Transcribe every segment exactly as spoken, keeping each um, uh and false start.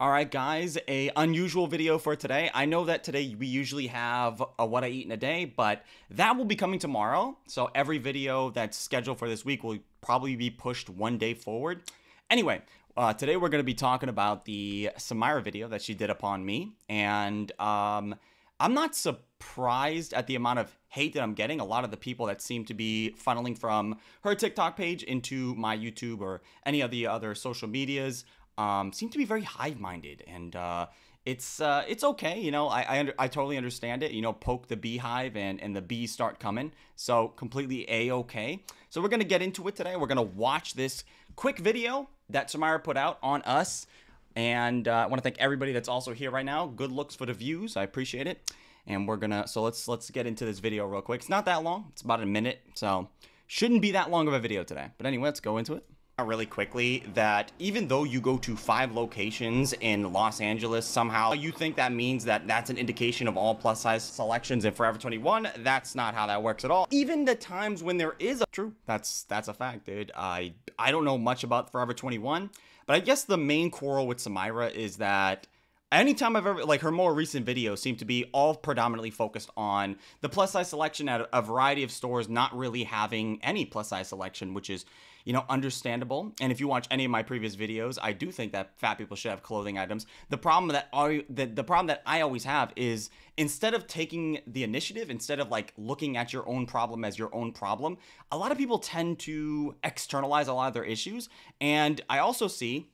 Alright guys, a unusual video for today. I know that today we usually have a what I eat in a day, but that will be coming tomorrow. So every video that's scheduled for this week will probably be pushed one day forward. Anyway, uh, today we're going to be talking about the Samyra video that she did upon me. And um, I'm not surprised at the amount of hate that I'm getting. A lot of the people that seem to be funneling from her TikTok page into my YouTube or any of the other social medias Um, seem to be very hive-minded, and uh, it's uh, it's okay, you know. I I, under, I totally understand it. You know, poke the beehive, and and the bees start coming. So completely a-okay. So we're gonna get into it today. We're gonna watch this quick video that Samyra put out on us, and uh, I want to thank everybody that's also here right now. Good looks for the views. I appreciate it. And we're gonna so let's let's get into this video real quick. It's not that long. It's about a minute, so shouldn't be that long of a video today. But anyway, let's go into it. Really quickly, that even though you go to five locations in Los Angeles, somehow you think that means that that's an indication of all plus size selections in Forever twenty-one. That's not how that works at all. Even the times when there is a true, that's that's a fact, dude. I I don't know much about Forever twenty-one, but I guess the main quarrel with Samyra is that anytime I've ever, like, her more recent videos seem to be all predominantly focused on the plus size selection at a variety of stores not really having any plus size selection, which is, you know, understandable. And if you watch any of my previous videos, I do think that fat people should have clothing items. The problem that are the, the problem that I always have is, instead of taking the initiative, instead of like looking at your own problem as your own problem, a lot of people tend to externalize a lot of their issues. And I also see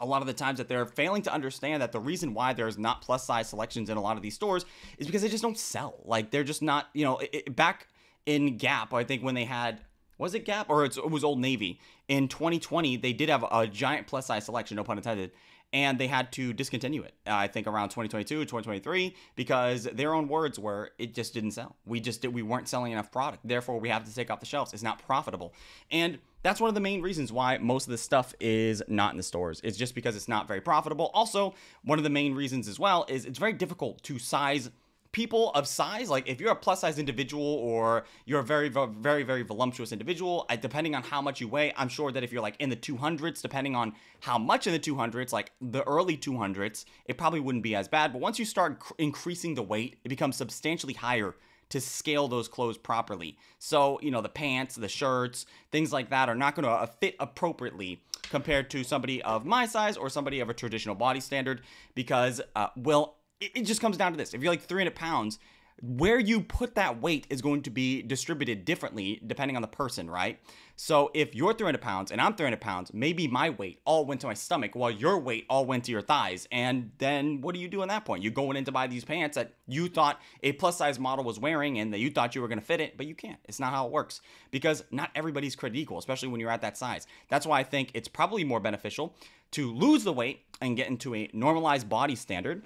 a lot of the times that they're failing to understand that the reason why there's not plus size selections in a lot of these stores is because they just don't sell. Like, they're just not, you know, it, it, back in Gap, I think when they had, was it Gap or it's, it was Old Navy in twenty twenty, they did have a giant plus size selection, no pun intended, and they had to discontinue it. Uh, I think around twenty twenty-two, twenty twenty-three, because their own words were, it just didn't sell. We just did, we weren't selling enough product. Therefore we have to take off the shelves. It's not profitable. And that's one of the main reasons why most of this stuff is not in the stores. It's just because it's not very profitable. Also, one of the main reasons as well is it's very difficult to size people of size. Like, if you're a plus size individual or you're a very, very, very voluptuous individual, depending on how much you weigh, I'm sure that if you're like in the two hundreds, depending on how much in the two hundreds, like the early two hundreds, it probably wouldn't be as bad. But once you start increasing the weight, it becomes substantially higher to scale those clothes properly. So, you know, the pants, the shirts, things like that are not going to fit appropriately compared to somebody of my size or somebody of a traditional body standard, because, uh, well, it, it just comes down to this. If you're like three hundred pounds, where you put that weight is going to be distributed differently depending on the person, right? So if you're three hundred pounds and I'm three hundred pounds, maybe my weight all went to my stomach while your weight all went to your thighs. And then what do you do at that point? You're going in to buy these pants that you thought a plus size model was wearing and that you thought you were going to fit it, but you can't. It's not how it works, because not everybody's created equal, especially when you're at that size. That's why I think it's probably more beneficial to lose the weight and get into a normalized body standard.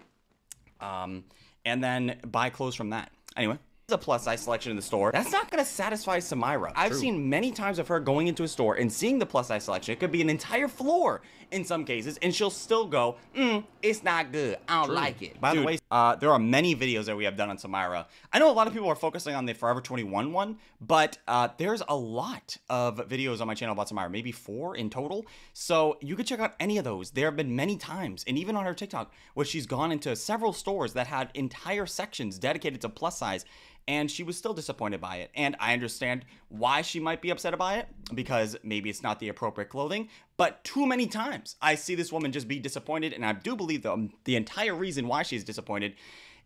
Um... and then buy clothes from that. Anyway, there's a plus size selection in the store. That's not gonna satisfy Samyra. I've True. seen many times of her going into a store and seeing the plus size selection. It could be an entire floor in some cases, and she'll still go, mm, it's not good, I don't True. like it. By Dude, the way, uh, there are many videos that we have done on Samyra. I know a lot of people are focusing on the Forever twenty-one one, but uh, there's a lot of videos on my channel about Samyra, maybe four in total. So you could check out any of those. There have been many times, and even on her TikTok, where she's gone into several stores that had entire sections dedicated to plus size, and she was still disappointed by it. And I understand why she might be upset about it, because maybe it's not the appropriate clothing, but too many times I see this woman just be disappointed. And I do believe though, the entire reason why she's disappointed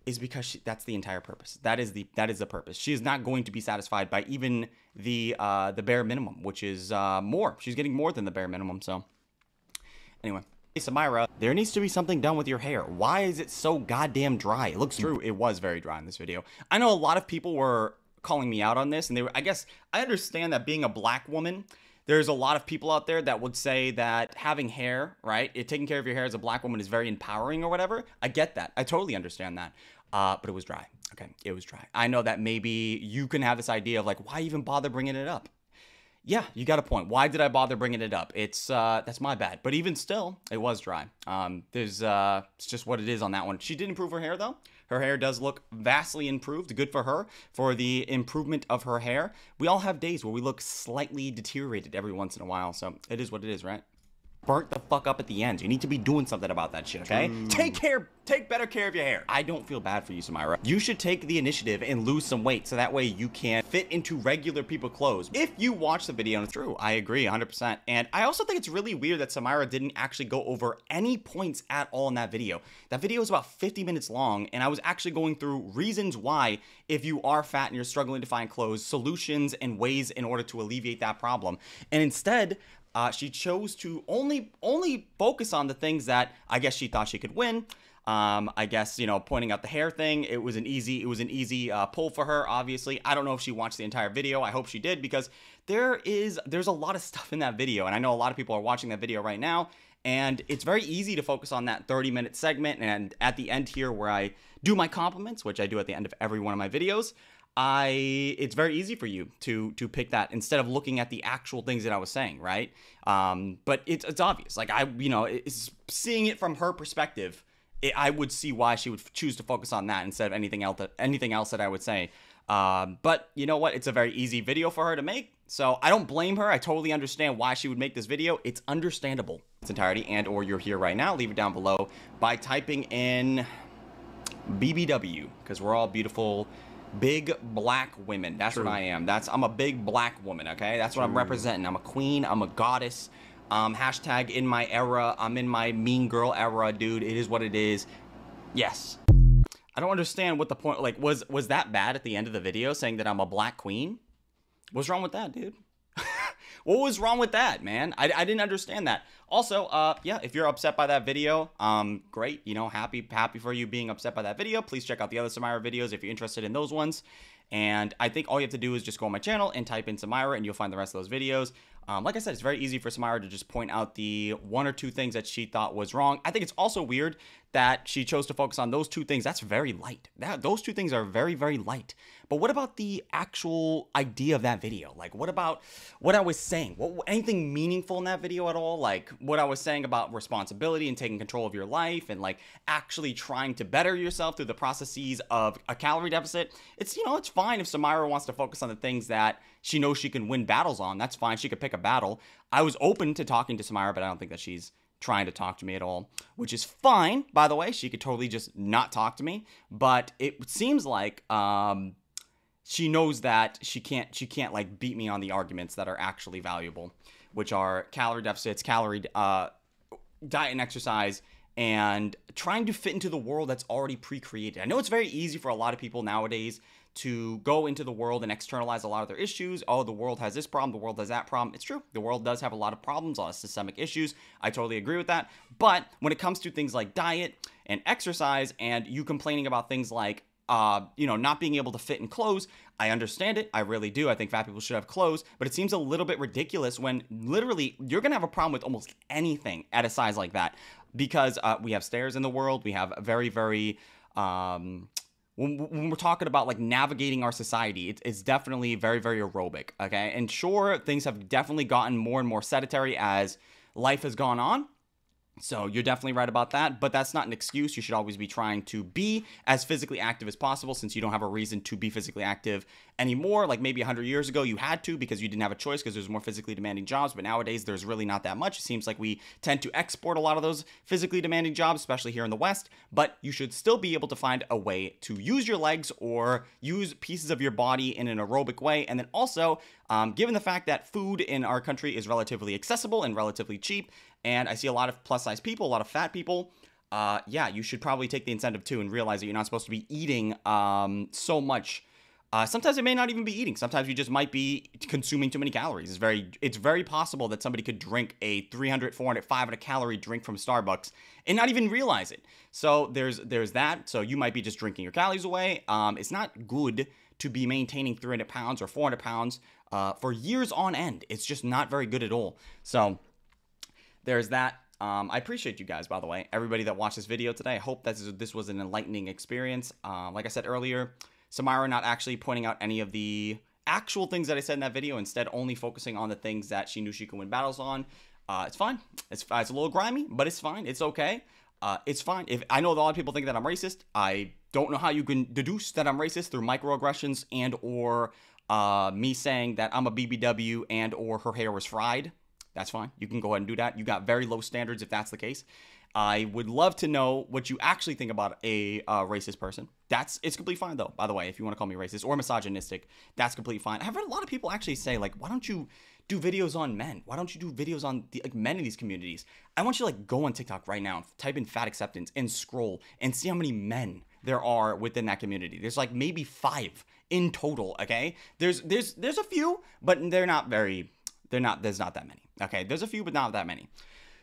is because she, that's the entire purpose. That is the, that is the purpose. She is not going to be satisfied by even the, uh, the bare minimum, which is uh, more. She's getting more than the bare minimum. So anyway. Hey, Samyra, there needs to be something done with your hair. Why is it so goddamn dry? It looks true. It was very dry in this video. I know a lot of people were calling me out on this, and they were, I guess, I understand that being a black woman, there's a lot of people out there that would say that having hair, right, it, taking care of your hair as a black woman is very empowering or whatever. I get that. I totally understand that. Uh, but it was dry. Okay, it was dry. I know that maybe you can have this idea of like, why even bother bringing it up? Yeah, you got a point. Why did I bother bringing it up? It's, uh, that's my bad. But even still, it was dry. Um, there's, uh, it's just what it is on that one. She did improve her hair though. Her hair does look vastly improved. Good for her for the improvement of her hair. We all have days where we look slightly deteriorated every once in a while. So it is what it is, right? burnt the fuck up at the end. You need to be doing something about that shit, okay? True. Take care, take better care of your hair. I don't feel bad for you, Samyra. You should take the initiative and lose some weight so that way you can fit into regular people clothes. If you watch the video, and it's true, I agree one hundred percent. And I also think it's really weird that Samyra didn't actually go over any points at all in that video. That video was about fifty minutes long, and I was actually going through reasons why, if you are fat and you're struggling to find clothes, solutions and ways in order to alleviate that problem. And instead, Uh, she chose to only only focus on the things that I guess she thought she could win. Um, I guess, you know, pointing out the hair thing, it was an easy, it was an easy uh, pull for her, obviously. I don't know if she watched the entire video. I hope she did, because there is, there's a lot of stuff in that video. And I know a lot of people are watching that video right now. And it's very easy to focus on that thirty minute segment. And at the end here, where I do my compliments, which I do at the end of every one of my videos, I, it's very easy for you to, to pick that instead of looking at the actual things that I was saying, right? Um, but it's, it's obvious. Like I, you know, it's, seeing it from her perspective, it, I would see why she would choose to focus on that instead of anything else, that, anything else that I would say. Um, but you know what? It's a very easy video for her to make. So I don't blame her. I totally understand why she would make this video. It's understandable in its entirety, and or you're here right now, leave it down below by typing in B B W, because we're all beautiful big black women. That's True. What I am. That's I'm a big black woman, okay? That's what True. I'm representing. I'm a queen. I'm a goddess. Um, hashtag in my era. I'm in my mean girl era, dude. It is what it is. Yes. I don't understand what the point, like, was was that bad at the end of the video saying that I'm a black queen? What's wrong with that, dude? What was wrong with that, man? I, I didn't understand that. Also, uh, yeah, if you're upset by that video, um, great. You know, happy happy for you being upset by that video. Please check out the other Samyra videos if you're interested in those ones. And I think all you have to do is just go on my channel and type in Samyra, and you'll find the rest of those videos. Um, like I said, it's very easy for Samyra to just point out the one or two things that she thought was wrong. I think it's also weird that she chose to focus on those two things. That's very light. That, those two things are very, very light. But what about the actual idea of that video? Like, what about what I was saying? What, anything meaningful in that video at all? Like what I was saying about responsibility and taking control of your life and like actually trying to better yourself through the processes of a calorie deficit. It's, you know, it's fine if Samyra wants to focus on the things that she knows she can win battles on. That's fine. She could pick a battle. I was open to talking to Samyra, but I don't think that she's trying to talk to me at all, which is fine. By the way, she could totally just not talk to me, but it seems like um, she knows that she can't, she can't like beat me on the arguments that are actually valuable, which are calorie deficits, calorie, uh, diet and exercise, and trying to fit into the world that's already pre-created. I know it's very easy for a lot of people nowadays to go into the world and externalize a lot of their issues. Oh, the world has this problem, the world has that problem. It's true. The world does have a lot of problems, a lot of systemic issues. I totally agree with that. But when it comes to things like diet and exercise and you complaining about things like, uh, you know, not being able to fit in clothes, I understand it. I really do. I think fat people should have clothes, but it seems a little bit ridiculous when literally you're going to have a problem with almost anything at a size like that, because uh, we have stairs in the world. We have very, very... Um, When, when we're talking about like navigating our society, it, it's definitely very, very aerobic, okay? And sure, things have definitely gotten more and more sedentary as life has gone on. So you're definitely right about that, but that's not an excuse. You should always be trying to be as physically active as possible, since you don't have a reason to be physically active anymore. Like maybe one hundred years ago, you had to because you didn't have a choice because there's more physically demanding jobs. But nowadays, there's really not that much. It seems like we tend to export a lot of those physically demanding jobs, especially here in the West. But you should still be able to find a way to use your legs or use pieces of your body in an aerobic way. And then also, um, given the fact that food in our country is relatively accessible and relatively cheap, and I see a lot of plus-size people, a lot of fat people. Uh, yeah, you should probably take the incentive too and realize that you're not supposed to be eating um, so much. Uh, sometimes it may not even be eating. Sometimes you just might be consuming too many calories. It's very, it's very possible that somebody could drink a three hundred, four hundred, five hundred calorie drink from Starbucks and not even realize it. So there's, there's that. So you might be just drinking your calories away. Um, it's not good to be maintaining three hundred pounds or four hundred pounds uh, for years on end. It's just not very good at all. So there's that. Um, I appreciate you guys, by the way, everybody that watched this video today. I hope that this was an enlightening experience. Uh, like I said earlier, Samyra not actually pointing out any of the actual things that I said in that video, instead only focusing on the things that she knew she could win battles on. Uh, it's fine. It's, it's a little grimy, but it's fine. It's okay. Uh, it's fine. If I know a lot of people think that I'm racist. I don't know how you can deduce that I'm racist through microaggressions and or uh, me saying that I'm a B B W and or her hair was fried. that's fine. You can go ahead and do that. You got very low standards if that's the case. I would love to know what you actually think about a uh, racist person. That's, it's completely fine though, by the way, if you want to call me racist or misogynistic, that's completely fine. I've heard a lot of people actually say like, why don't you do videos on men? Why don't you do videos on the, like, men in these communities? I want you to like go on TikTok right now, type in fat acceptance and scroll and see how many men there are within that community. There's like maybe five in total, okay? There's, there's, there's a few, but they're not very, they're not, there's not that many. Okay, there's a few, but not that many.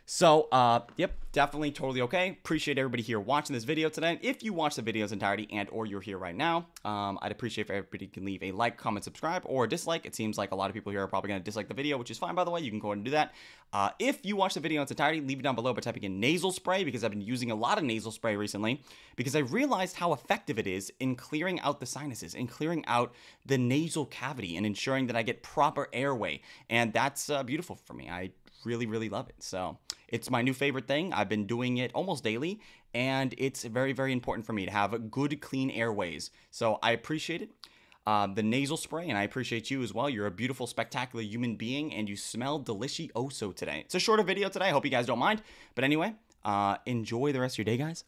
So, uh, yep, definitely totally okay. Appreciate everybody here watching this video tonight. If you watch the video's entirety and or you're here right now, um, I'd appreciate if everybody can leave a like, comment, subscribe, or dislike. It seems like a lot of people here are probably going to dislike the video, which is fine, by the way. You can go ahead and do that. Uh, if you watch the video in its entirety, leave it down below by typing in nasal spray, because I've been using a lot of nasal spray recently because I realized how effective it is in clearing out the sinuses and clearing out the nasal cavity and ensuring that I get proper airway. And that's uh, beautiful for me. I really, really love it. So it's my new favorite thing. I've been doing it almost daily, and it's very, very important for me to have good, clean airways. So I appreciate it. Uh, the nasal spray, and I appreciate you as well. You're a beautiful, spectacular human being, and you smell delicioso today. It's a shorter video today. I hope you guys don't mind. But anyway, uh, enjoy the rest of your day, guys.